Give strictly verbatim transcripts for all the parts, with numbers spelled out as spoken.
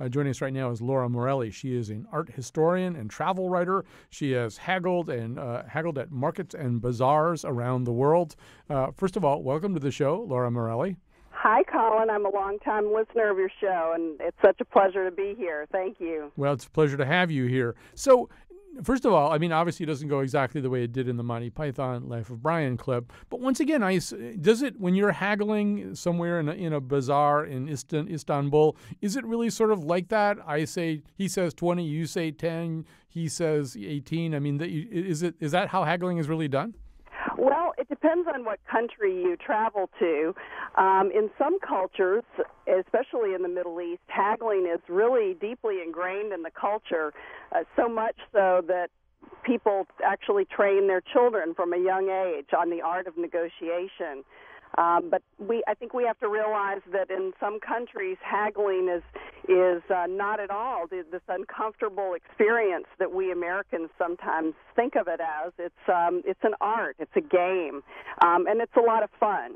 Uh, joining us right now is Laura Morelli. She is an art historian and travel writer. She has haggled and uh, haggled at markets and bazaars around the world. Uh, first of all, welcome to the show, Laura Morelli. Hi, Colin. I'm a long-time listener of your show, and it's such a pleasure to be here. Thank you. Well, it's a pleasure to have you here. So, first of all, I mean, obviously it doesn't go exactly the way it did in the Monty Python Life of Brian clip. But once again, I, does it, when you're haggling somewhere in a, in a bazaar in Istanbul, is it really sort of like that? I say, he says twenty, you say ten, he says eighteen. I mean, is it is that how haggling is really done? Well, it depends on what country you travel to. Um, in some cultures, especially in the Middle East, haggling is really deeply ingrained in the culture, uh, so much so that people actually train their children from a young age on the art of negotiation. Um, but we, I think we have to realize that in some countries, haggling is is uh, not at all this uncomfortable experience that we Americans sometimes think of it as. It's um, it's an art, it's a game, um, and it's a lot of fun.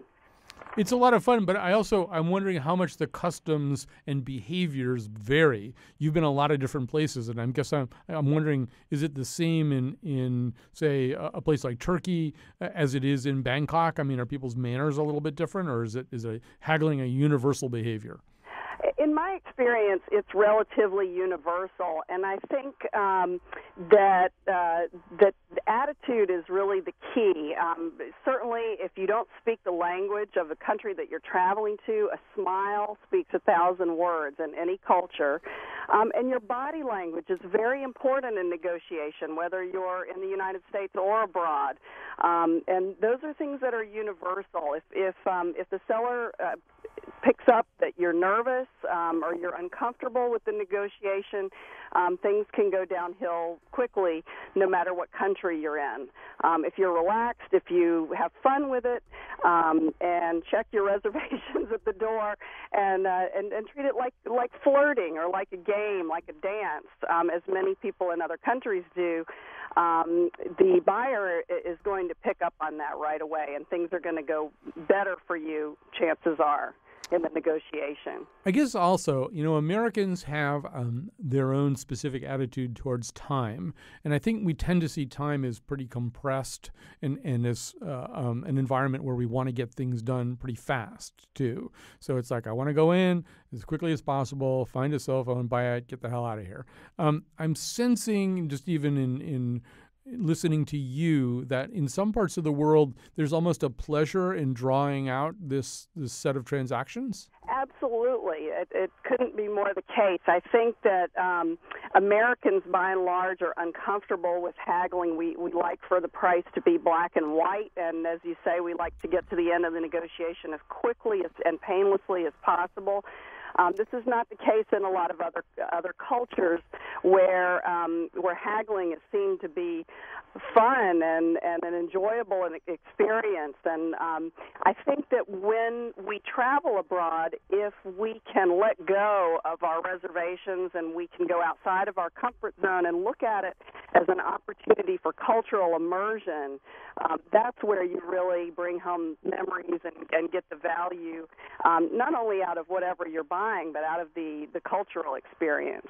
It's a lot of fun, but I also, I'm wondering how much the customs and behaviors vary. You've been in a lot of different places, and I guess I'm, I'm wondering, is it the same in, in say, a, a place like Turkey as it is in Bangkok? I mean, are people's manners a little bit different, or is it is it haggling a universal behavior? In my experience, it's relatively universal, and I think um, that uh, that the attitude is really the key. Um, certainly, if you don't speak the language of the country that you're traveling to, a smile speaks a thousand words in any culture. Um, and your body language is very important in negotiation, whether you're in the United States or abroad. Um, and those are things that are universal. If if um, if the seller uh, picks up that you're nervous um, or you're uncomfortable with the negotiation, um, things can go downhill quickly no matter what country you're in. Um, if you're relaxed, if you have fun with it, um, and check your reservations at the door, and, uh, and, and treat it like, like flirting or like a game, like a dance, um, as many people in other countries do, um, the buyer is going to pick up on that right away, and things are going to go better for you, chances are, in the negotiation. I guess also, you know, Americans have um, their own specific attitude towards time. And I think we tend to see time as pretty compressed and, and as uh, um, an environment where we want to get things done pretty fast, too. So it's like, I want to go in as quickly as possible, find a cell phone, buy it, get the hell out of here. Um, I'm sensing, just even in, in listening to you, that in some parts of the world there's almost a pleasure in drawing out this, this set of transactions? Absolutely. It, it couldn't be more the case. I think that um, Americans, by and large, are uncomfortable with haggling. We, we like for the price to be black and white, and as you say, we like to get to the end of the negotiation as quickly as, and painlessly as possible. Um, this is not the case in a lot of other other cultures where um, where haggling is seen to be fun and, and an enjoyable experience. And um, I think that when we travel abroad, if we can let go of our reservations and we can go outside of our comfort zone and look at it as an opportunity for cultural immersion, um, that's where you really bring home memories and, and get the value, um, not only out of whatever you're buying, but out of the, the cultural experience.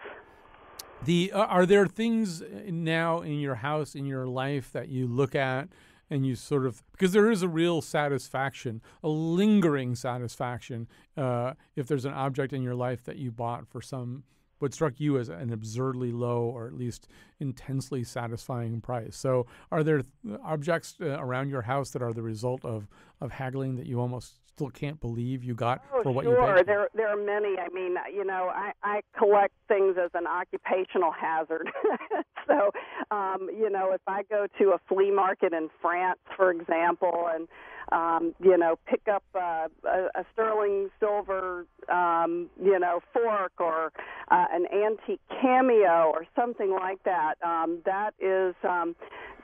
The, uh, are there things now in your house, in your life, that you look at and you sort of, because there is a real satisfaction, a lingering satisfaction, uh, if there's an object in your life that you bought for some, what struck you as an absurdly low or at least intensely satisfying price. So are there objects uh, around your house that are the result of, of haggling that you almost still can't believe you got oh, for what sure. you paid? Sure, there, there are many. I mean, you know, I, I collect things as an occupational hazard. So, um, you know, if I go to a flea market in France, for example, and Um, you know, pick up uh, a, a sterling silver, um, you know, fork or uh, an antique cameo or something like that. Um, that is, um,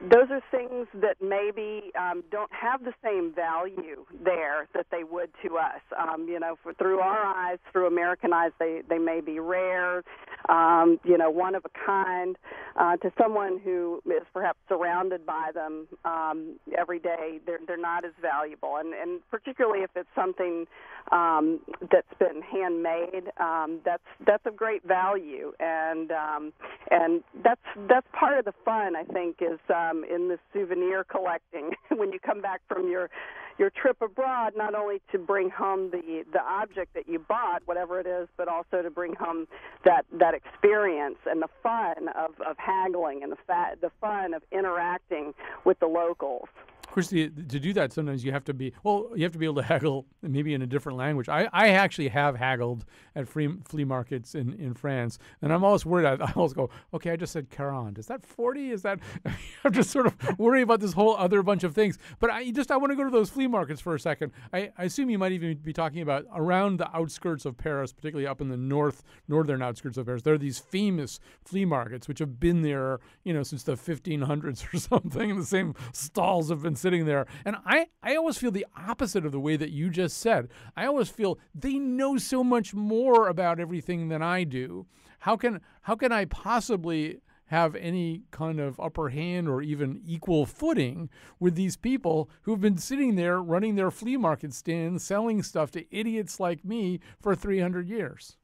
those are things that maybe um, don't have the same value there that they would to us. Um, you know, for, through our eyes, through American eyes, they, they may be rare. um, you know, one of a kind, uh, to someone who is perhaps surrounded by them um, every day. They're, they're not as valuable, and, and particularly if it's something um, that's been handmade, um, that's that's of great value, and um, and that's that's part of the fun, I think, is um, in the souvenir collecting when you come back from your your trip abroad, not only to bring home the, the object that you bought, whatever it is, but also to bring home that, that experience and the fun of, of haggling and the fa- the fun of interacting with the locals. Of course, the, to do that, sometimes you have to be, well, you have to be able to haggle maybe in a different language. I, I actually have haggled at free, flea markets in, in France, and I'm always worried. I, I always go, okay, I just said quarante. Is that forty? Is that, I'm just sort of worried about this whole other bunch of things. But I just, I want to go to those flea markets for a second. I, I assume you might even be talking about around the outskirts of Paris, particularly up in the north, northern outskirts of Paris. There are these famous flea markets, which have been there, you know, since the fifteen hundreds or something, and the same stalls have been sitting there. And I, I always feel the opposite of the way that you just said. I always feel they know so much more about everything than I do. How can how can I possibly have any kind of upper hand or even equal footing with these people who've been sitting there running their flea market stands, selling stuff to idiots like me for three hundred years?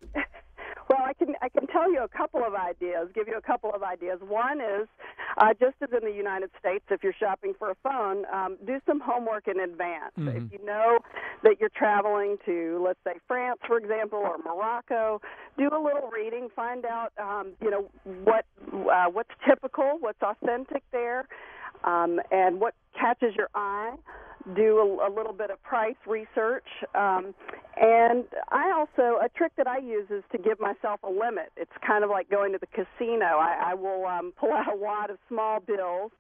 Well, I can I can tell you a couple of ideas, give you a couple of ideas. One is, uh, just as in the United States, if you're shopping for a phone, um, do some homework in advance. Mm-hmm. If you know that you're traveling to, let's say, France, for example, or Morocco, do a little reading, find out, um, you know, what uh, what's typical, what's authentic there, um, and what catches your eye. Do a, a little bit of price research, um, and I also, a trick that I use is to give myself a limit. It's kind of like going to the casino. I, I will um, pull out a wad of small bills,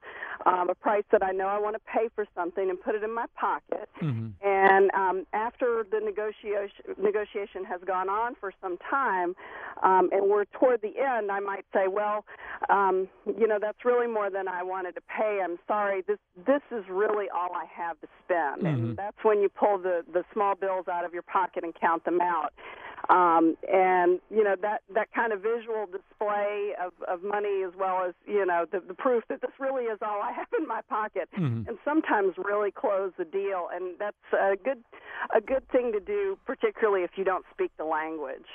um, a price that I know I want to pay for something, and put it in my pocket. Mm-hmm. And um, after the negotiation negotiation has gone on for some time, um, and we're toward the end, I might say, well, um, you know, that's really more than I wanted to pay. I'm sorry. This this is really all I have to spend. Mm-hmm. And that's when you pull the, the small bills out of your pocket and count them out. Um, and, you know, that, that kind of visual display of, of money, as well as, you know, the, the proof that this really is all I have in my pocket, mm-hmm. and sometimes really close the deal. And that's a good, a good thing to do, particularly if you don't speak the language.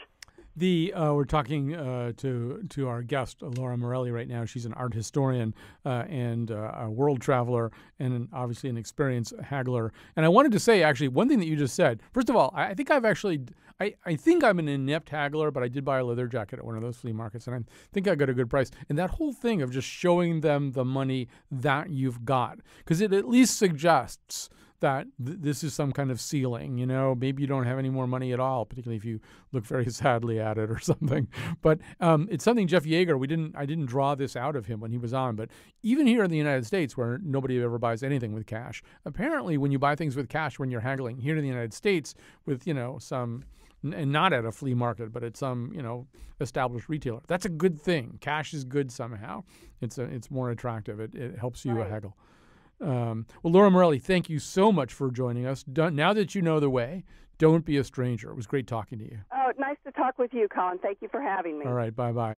The, uh, we're talking uh, to to our guest, Laura Morelli, right now. She's an art historian uh, and uh, a world traveler, and an, obviously an experienced haggler. And I wanted to say, actually, one thing that you just said. First of all, I think I've actually, I, I think I'm an inept haggler, but I did buy a leather jacket at one of those flea markets, and I think I got a good price. And that whole thing of just showing them the money that you've got, because it at least suggests that th- this is some kind of ceiling, you know, maybe you don't have any more money at all, particularly if you look very sadly at it or something. But um, it's something Jeff Yeager, we didn't, I didn't draw this out of him when he was on, but even here in the United States, where nobody ever buys anything with cash, apparently when you buy things with cash when you're haggling here in the United States with, you know, some, and not at a flea market, but at some, you know, established retailer, that's a good thing. Cash is good somehow. It's a, it's more attractive. It, it helps you right. haggle. Um, well, Laura Morelli, thank you so much for joining us. Don't, now that you know the way, don't be a stranger. It was great talking to you. Oh, nice to talk with you, Colin. Thank you for having me. All right, bye-bye.